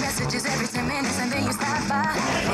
Messages every 10 minutes and then you stop by.